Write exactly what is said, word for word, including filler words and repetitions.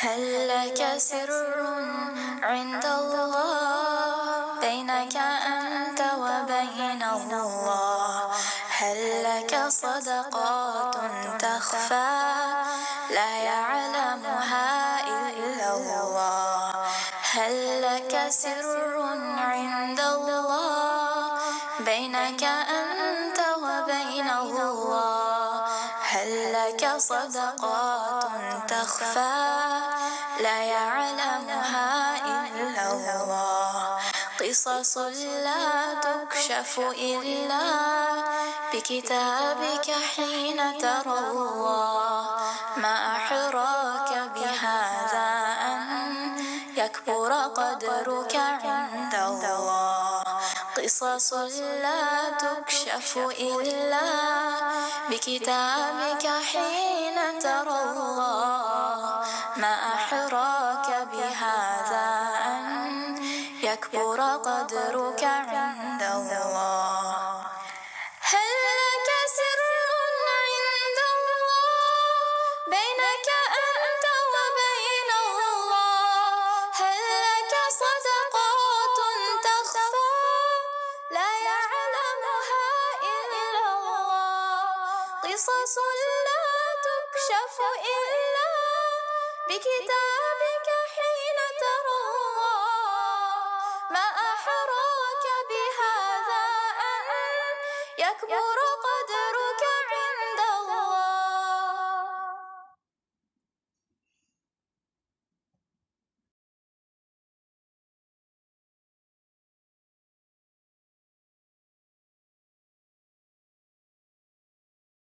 هل لك سر عند الله بينك أنت وبين الله؟ هل لك صدقات تخفى لا يعلمها إلا الله؟ هل لك سر عند الله بينك أنت وبين الله؟ هل لك صدقات تخفى لا يعلمها إلا الله؟ قصص لا تكشف إلا بكتابك حين ترى الله. ما أحراك بهذا أن يكبر قدرك عند الله. قصص لا تكشف إلا بكتابك حين ترى الله. ما أحراك بهذا أن يكبر قدرك عند الله. هل لك سر عند الله بينك أنت وبين الله؟ هل لك صدقات تخفى لا يعلمها إلا الله؟ قصص لا تكشف إلا بكتابك حين ترى الله. ما أحراك بهذا أن يكبر قدرك.